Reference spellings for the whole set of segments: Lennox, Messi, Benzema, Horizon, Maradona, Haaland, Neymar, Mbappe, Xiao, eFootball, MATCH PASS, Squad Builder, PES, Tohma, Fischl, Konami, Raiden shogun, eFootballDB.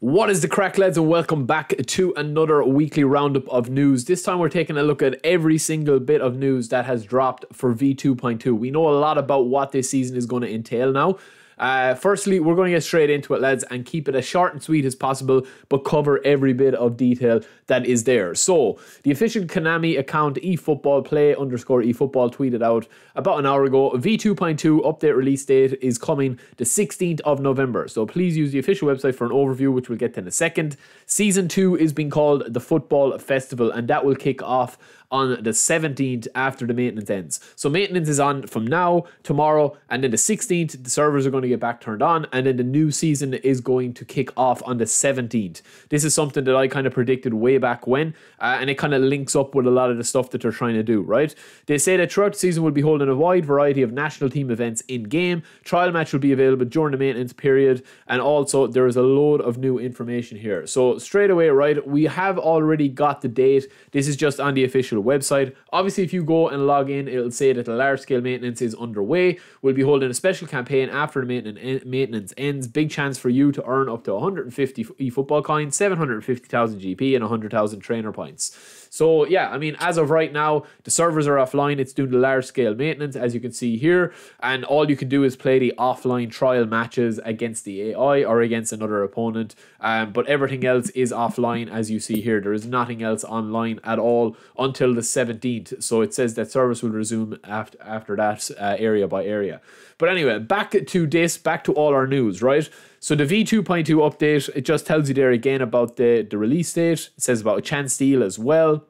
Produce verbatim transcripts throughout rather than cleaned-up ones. What is the crack, lads, and welcome back to another weekly roundup of news. This time we're taking a look at every single bit of news that has dropped for V two point two. We know a lot about what this season is going to entail now. Uh, firstly, we're going to get straight into it, lads, and keep it as short and sweet as possible, but cover every bit of detail that is there. So, the official Konami account eFootballPlay underscore eFootball tweeted out about an hour ago, V two point two update release date is coming the sixteenth of November. So, please use the official website for an overview, which we'll get to in a second. Season two is being called the Football Festival, and that will kick off on the seventeenth after the maintenance ends. So maintenance is on from now, tomorrow, and then the sixteenth, the servers are going to get back turned on, and then the new season is going to kick off on the seventeenth. This is something that I kind of predicted way back when, uh, and it kind of links up with a lot of the stuff that they're trying to do, right? They say that throughout the season we'll be holding a wide variety of national team events in-game. Trial match will be available during the maintenance period, and also there is a load of new information here. So straight away, right, we have already got the date. This is just on the official website. Obviously, if you go and log in, it'll say that the large scale maintenance is underway. We'll be holding a special campaign after the maintenance maintenance ends. Big chance for you to earn up to one hundred fifty eFootball coins, seven hundred fifty thousand G P, and one hundred thousand trainer points. So yeah, I mean, as of right now, the servers are offline. It's doing the large scale maintenance, as you can see here, and all you can do is play the offline trial matches against the A I or against another opponent. Um, but everything else is offline, as you see here. There is nothing else online at all until the seventeenth, so it says that service will resume after after that, uh, area by area. But anyway, back to this, back to all our news, right? So the V two point two update, it just tells you there again about the the release date. It says about a chance deal as well.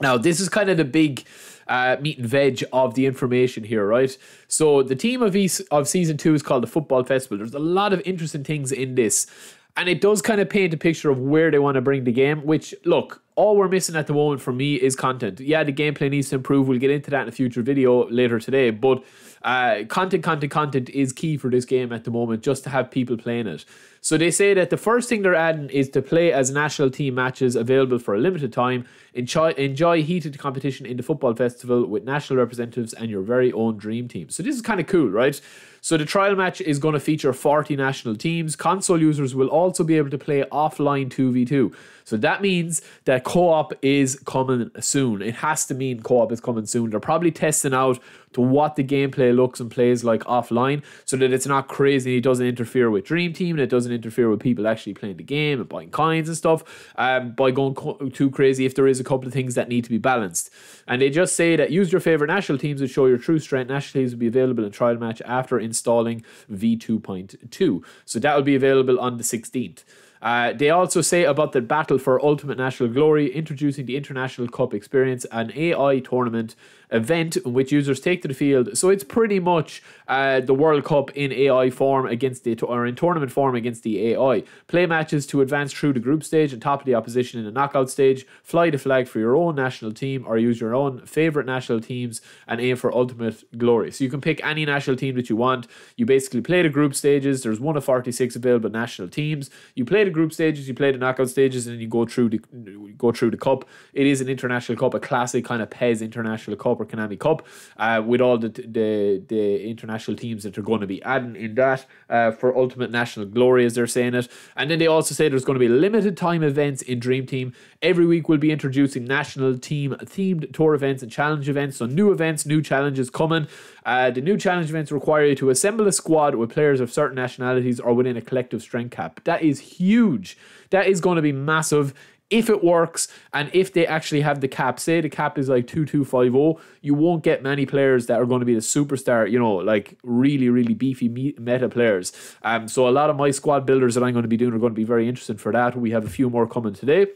Now this is kind of the big uh, meat and veg of the information here, right? So the team of e of season two is called the Football Festival. There's a lot of interesting things in this, and it does kind of paint a picture of where they want to bring the game, which, look, all we're missing at the moment for me is content. Yeah, the gameplay needs to improve. We'll get into that in a future video later today. But uh, content, content, content is key for this game at the moment, just to have people playing it. So they say that the first thing they're adding is to play as national team matches available for a limited time. Enjoy, enjoy heated competition in the Football Festival with national representatives and your very own dream team. So this is kind of cool, right? So the trial match is going to feature forty national teams. Console users will also be able to play offline two v two. So that means that co-op is coming soon. It has to mean co-op is coming soon. They're probably testing out to what the gameplay looks and plays like offline, so that it's not crazy and it doesn't interfere with Dream Team and it doesn't interfere with people actually playing the game and buying coins and stuff um, by going co too crazy, if there is a couple of things that need to be balanced. And they just say that use your favourite national teams to show your true strength. National teams will be available in trial match after installing V two point two. So that will be available on the sixteenth. Uh, they also say about the battle for ultimate national glory, introducing the International Cup Experience, an A I tournament event in which users take to the field. So it's pretty much uh, the World Cup in A I form against the, or in tournament form against the A I. Play matches to advance through the group stage and top of the opposition in the knockout stage. Fly the flag for your own national team, or use your own favorite national teams and aim for ultimate glory. So you can pick any national team that you want. You basically play the group stages. There's one of forty-six available national teams. You play the group stages, you play the knockout stages, and then you go through the go through the cup. It is an international cup, a classic kind of P E S international cup, or Konami Cup, uh, with all the, the the international teams that they're going to be adding in that uh, for ultimate national glory, as they're saying it. And then they also say there's going to be limited time events in Dream Team. Every week we'll be introducing national team themed tour events and challenge events. So new events, new challenges coming. Uh, the new challenge events require you to assemble a squad with players of certain nationalities or within a collective strength cap. That is huge. That is going to be massive. If it works, and if they actually have the cap, say the cap is like two two five zero, you won't get many players that are going to be the superstar, you know, like really, really beefy meta players. Um, so a lot of my squad builders that I'm going to be doing are going to be very interested for that. We have a few more coming today.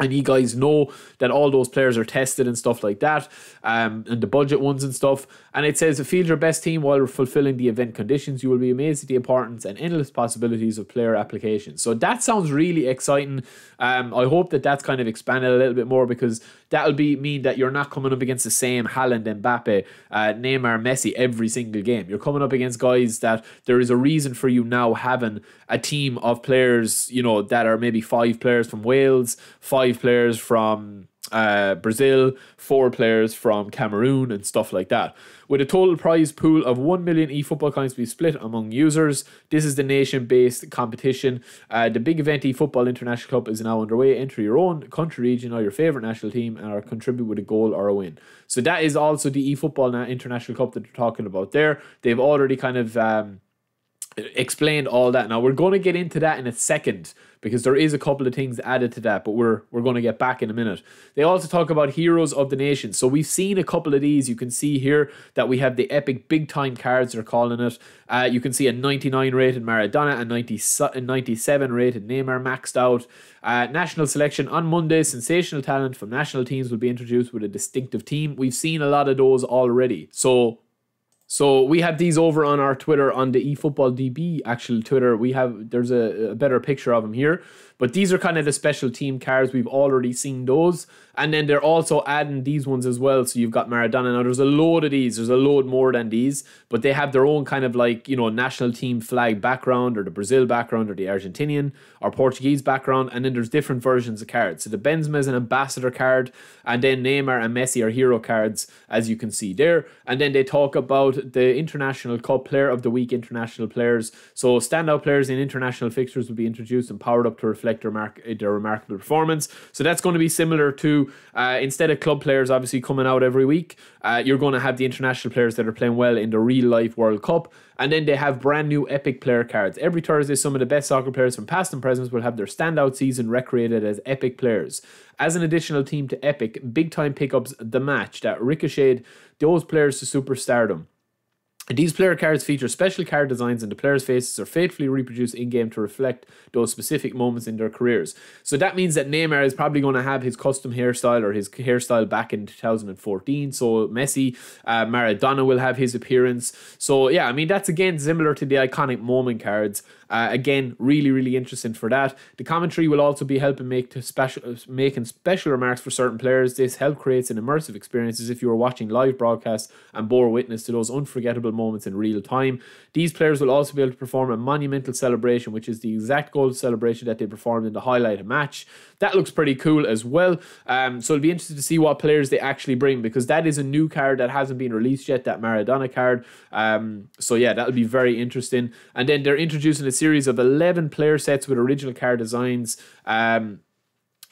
And you guys know that all those players are tested and stuff like that, um, and the budget ones and stuff. And it says, field your best team while fulfilling the event conditions. You will be amazed at the importance and endless possibilities of player applications. So that sounds really exciting. Um, I hope that that's kind of expanded a little bit more, because that'll be mean that you're not coming up against the same Haaland, Mbappe, uh, Neymar, Messi every single game. You're coming up against guys that there is a reason for you now having a team of players, you know, that are maybe five players from Wales, five players from uh, Brazil, four players from Cameroon and stuff like that. With a total prize pool of one million eFootball coins to be split among users. This is the nation-based competition. Uh, the big event eFootball International Cup is now underway. Enter your own country, region or your favourite national team and or contribute with a goal or a win. So that is also the eFootball International Cup that they're talking about there. They've already kind of um, explained all that. Now we're going to get into that in a second, because there is a couple of things added to that, but we're we're going to get back in a minute. They also talk about Heroes of the Nation. So we've seen a couple of these. You can see here that we have the epic big time cards, they're calling it. Uh, you can see a ninety-nine rated Maradona, a ninety-seven rated Neymar maxed out. Uh, national selection on Monday. Sensational talent from national teams will be introduced with a distinctive team. We've seen a lot of those already. So... So we have these over on our Twitter, on the eFootballDB actual Twitter. We have, there's a, a better picture of them here. But these are kind of the special team cards. We've already seen those. And then they're also adding these ones as well. So you've got Maradona. Now there's a load of these. There's a load more than these. But they have their own kind of like, you know, national team flag background, or the Brazil background, or the Argentinian or Portuguese background. And then there's different versions of cards. So the Benzema is an ambassador card. And then Neymar and Messi are hero cards, as you can see there. And then they talk about the International Cup Player of the Week, international players. So standout players in international fixtures will be introduced and powered up to reflect Their, mark, their remarkable performance. So that's going to be similar to uh, instead of club players obviously coming out every week, uh, you're going to have the international players that are playing well in the real life World Cup. And then they have brand new epic player cards. Every Thursday, some of the best soccer players from past and present will have their standout season recreated as epic players. As an additional team to epic, big time pickups, the match that ricocheted those players to superstardom. These player cards feature special card designs, and the players' faces are faithfully reproduced in-game to reflect those specific moments in their careers. So that means that Neymar is probably going to have his custom hairstyle, or his hairstyle back in two thousand fourteen. So Messi, uh, Maradona will have his appearance. So yeah, I mean, that's again similar to the iconic moment cards. Uh, again, really, really interesting for that. The commentary will also be helping make to special, making special remarks for certain players. This help creates an immersive experience as if you were watching live broadcasts and bore witness to those unforgettable moments in real time. These players will also be able to perform a monumental celebration, which is the exact goal celebration that they performed in the highlight match. That looks pretty cool as well. Um, so it'll be interesting to see what players they actually bring, because that is a new card that hasn't been released yet, that Maradona card. Um, so yeah, that'll be very interesting. And then they're introducing a series of eleven player sets with original card designs. Um,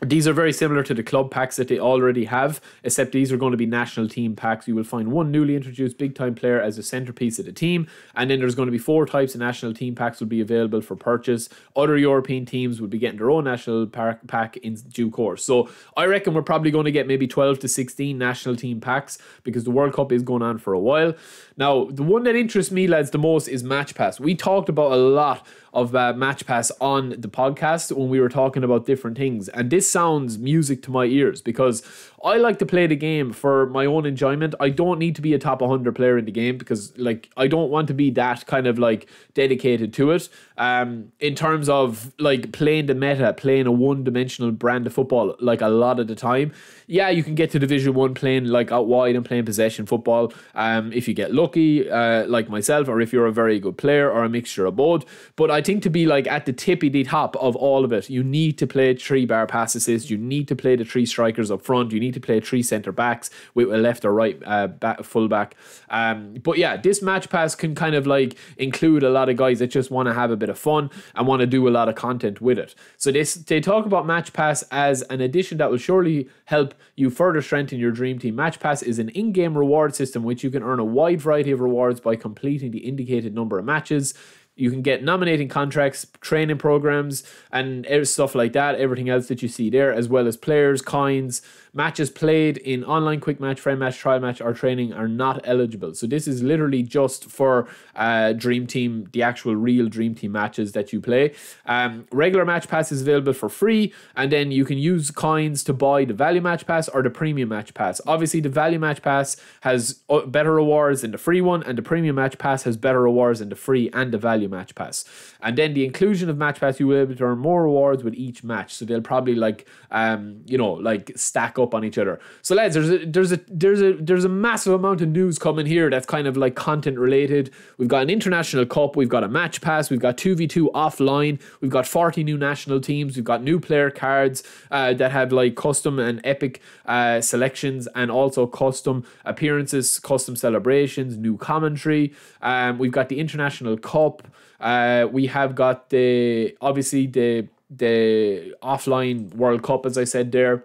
These are very similar to the club packs that they already have, except these are going to be national team packs. You will find one newly introduced big-time player as a centerpiece of the team, and then there's going to be four types of national team packs will be available for purchase. Other European teams will be getting their own national pack in due course. So I reckon we're probably going to get maybe twelve to sixteen national team packs, because the World Cup is going on for a while. Now, the one that interests me, lads, the most is Match Pass. We talked about a lot of uh, Match Pass on the podcast when we were talking about different things, and this sounds music to my ears, because I like to play the game for my own enjoyment. I don't need to be a top one hundred player in the game, because like I don't want to be that kind of like dedicated to it um, in terms of like playing the meta, playing a one-dimensional brand of football like a lot of the time. Yeah, you can get to Division one playing like out wide and playing possession football um, if you get lucky uh, like myself, or if you're a very good player, or a mixture of both. But I think to be like at the tippy-dee top of all of it, you need to play three bar pass assists, you need to play the three strikers up front, you need to play three centre backs with a left or right uh, back, full back. Um, but yeah, this Match Pass can kind of like include a lot of guys that just want to have a bit of fun and want to do a lot of content with it. So this, they talk about Match Pass as an addition that will surely help you further strengthen your dream team. Match Pass is an in-game reward system which you can earn a wide variety of rewards by completing the indicated number of matches. You can get nominating contracts, training programs, and stuff like that, everything else that you see there, as well as players, coins. Matches played in online quick match, friend match, trial match, or training are not eligible. So this is literally just for uh, Dream Team, the actual real Dream Team matches that you play. Um, regular Match Pass is available for free, and then you can use coins to buy the Value Match Pass or the Premium Match Pass. Obviously, the Value Match Pass has better rewards than the free one, and the Premium Match Pass has better rewards than the free and the Value value Match Pass. And then the inclusion of Match Pass, you will be able to earn more rewards with each match. So they'll probably like, um, you know, like stack up on each other. So lads, there's a, there's a, there's a, there's a massive amount of news coming here that's kind of like content related. We've got an international cup. We've got a Match Pass. We've got two v two offline. We've got forty new national teams. We've got new player cards uh, that have like custom and epic uh, selections, and also custom appearances, custom celebrations, new commentary. Um, we've got the international cup. Uh, we have got the obviously the the offline World Cup, as I said there.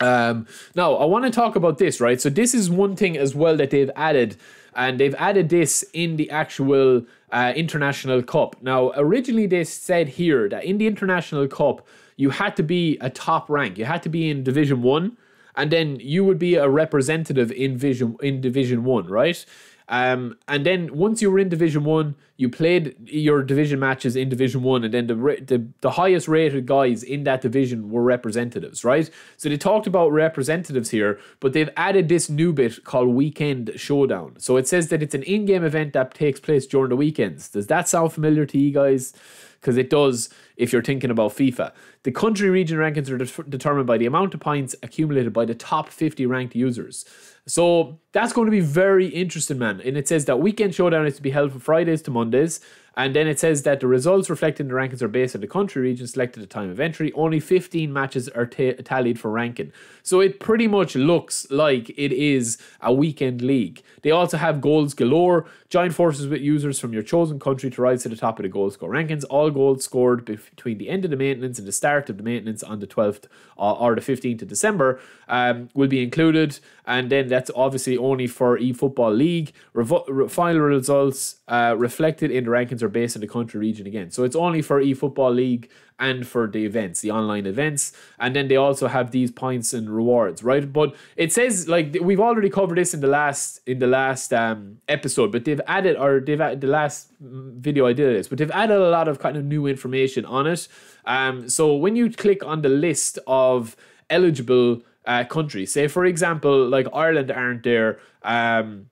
Um, now I want to talk about this, right? So this is one thing as well that they've added, and they've added this in the actual uh, international cup. Now originally they said here that in the international cup you had to be a top rank, you had to be in Division One, and then you would be a representative in vision in Division One, right? Um, and then once you were in Division One, you played your division matches in Division One, and then the, the the highest rated guys in that division were representatives, right? So they talked about representatives here, but they've added this new bit called Weekend Showdown. So it says that it's an in-game event that takes place during the weekends. Does that sound familiar to you guys? Because it does if you're thinking about FIFA. The country region rankings are de determined by the amount of points accumulated by the top fifty ranked users. So that's going to be very interesting, man. And it says that Weekend Showdown is to be held from Fridays to Mondays. And then it says that the results reflected in the rankings are based on the country region selected at the time of entry. Only fifteen matches are tallied for ranking. So it pretty much looks like it is a weekend league. They also have goals galore. Join forces with users from your chosen country to rise to the top of the goal score rankings. All goals scored between the end of the maintenance and the start of the maintenance on the twelfth or the fifteenth of December um, will be included. And then that's obviously only for eFootball League. Revo re final results uh, reflected in the rankings are based in the country region again. So it's only for eFootball League and for the events, the online events. And then they also have these points and rewards, right? But it says, like, we've already covered this in the last in the last um episode, but they've added, or they've added the last video I did of this, but they've added a lot of kind of new information on it. Um so when you click on the list of eligible uh countries, say for example like Ireland aren't there, um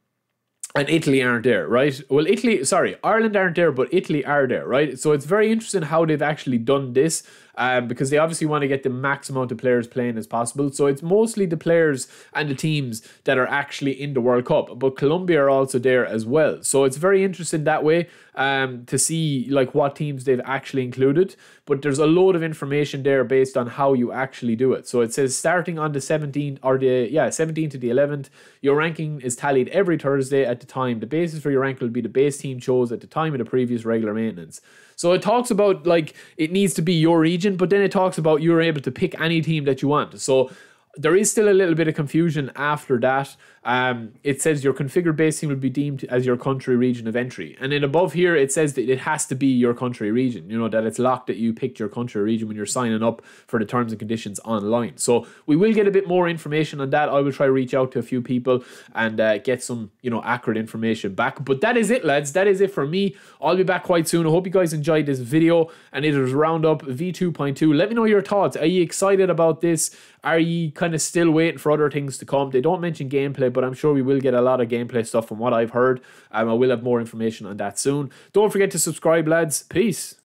and Italy aren't there, right? Well, Italy, sorry, Ireland aren't there, but Italy are there, right? So it's very interesting how they've actually done this, um, because they obviously want to get the max amount of players playing as possible. So it's mostly the players and the teams that are actually in the World Cup, but Colombia are also there as well. So it's very interesting that way, um, to see like what teams they've actually included. But there's a load of information there based on how you actually do it. So it says starting on the seventeenth or the yeah seventeenth to the eleventh, your ranking is tallied every Thursday at the time. The basis for your rank will be the base team chose at the time of the previous regular maintenance. So it talks about like it needs to be your region, but then it talks about you're able to pick any team that you want. So there is still a little bit of confusion after that. Um, it says your configured base team will be deemed as your country region of entry. And then above here, it says that it has to be your country region, you know, that it's locked that you picked your country region when you're signing up for the terms and conditions online. So we will get a bit more information on that. I will try to reach out to a few people and uh, get some, you know, accurate information back. But that is it, lads. That is it for me. I'll be back quite soon. I hope you guys enjoyed this video, and it is Roundup V two point two. Let me know your thoughts. Are you excited about this? Are you kind of still waiting for other things to come? They don't mention gameplay, but I'm sure we will get a lot of gameplay stuff from what I've heard. Um, I will have more information on that soon. Don't forget to subscribe, lads. Peace.